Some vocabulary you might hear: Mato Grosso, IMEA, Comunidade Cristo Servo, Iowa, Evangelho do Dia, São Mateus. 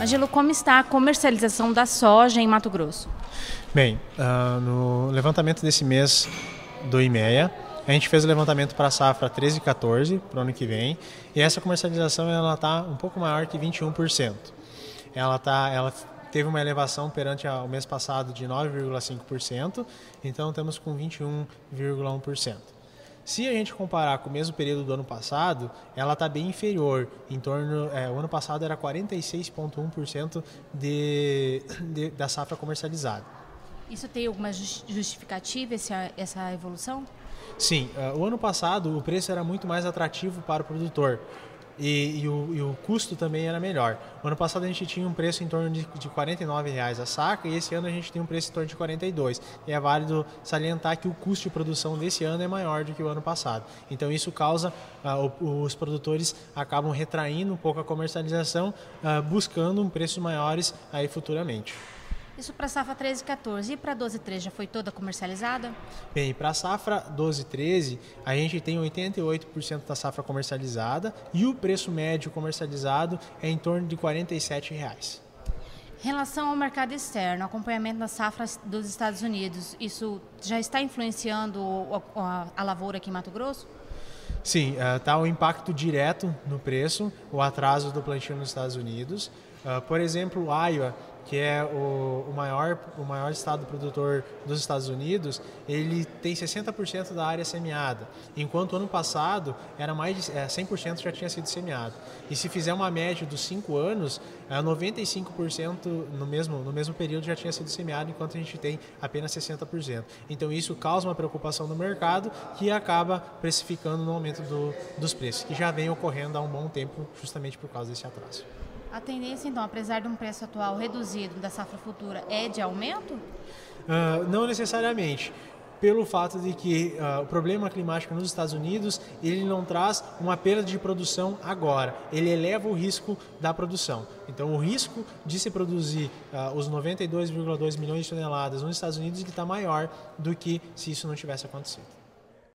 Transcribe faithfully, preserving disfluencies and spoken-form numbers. Ângelo, como está a comercialização da soja em Mato Grosso? Bem, uh, no levantamento desse mês do IMEA, a gente fez o levantamento para a safra treze e quatorze, para o ano que vem, e essa comercialização está um pouco maior que vinte e um por cento. Ela está... Ela teve uma elevação perante o mês passado de nove vírgula cinco por cento, então estamos com vinte e um vírgula um por cento. Se a gente comparar com o mesmo período do ano passado, ela está bem inferior, em torno, é, o ano passado era quarenta e seis vírgula um por cento de, de, da safra comercializada. Isso tem alguma justificativa, essa evolução? Sim, uh, o ano passado o preço era muito mais atrativo para o produtor. E, e, o, e o custo também era melhor. O ano passado a gente tinha um preço em torno de, de quarenta e nove reais a saca e esse ano a gente tem um preço em torno de quarenta e dois reais. E é válido salientar que o custo de produção desse ano é maior do que o ano passado. Então isso causa, uh, os produtores acabam retraindo um pouco a comercialização, uh, buscando preços maiores aí futuramente. Isso para a safra treze e quatorze. E para doze e treze já foi toda comercializada? Bem, para a safra doze e treze, a gente tem oitenta e oito por cento da safra comercializada e o preço médio comercializado é em torno de quarenta e sete reais. Em relação ao mercado externo, acompanhamento das safras dos Estados Unidos, isso já está influenciando a lavoura aqui em Mato Grosso? Sim, está um impacto direto no preço, o atraso do plantio nos Estados Unidos. Por exemplo, Iowa, que é o, o, maior, o maior estado produtor dos Estados Unidos, ele tem sessenta por cento da área semeada, enquanto ano passado era mais de é, cem por cento já tinha sido semeado. E se fizer uma média dos cinco anos, é, noventa e cinco por cento no mesmo, no mesmo período já tinha sido semeado, enquanto a gente tem apenas sessenta por cento. Então isso causa uma preocupação no mercado que acaba precificando no aumento do, dos preços, que já vem ocorrendo há um bom tempo justamente por causa desse atraso. A tendência, então, apesar de um preço atual reduzido da safra futura, é de aumento? Uh, não necessariamente, pelo fato de que uh, o problema climático nos Estados Unidos, ele não traz uma perda de produção agora, ele eleva o risco da produção. Então, o risco de se produzir uh, os noventa e dois vírgula dois milhões de toneladas nos Estados Unidos está maior do que se isso não tivesse acontecido.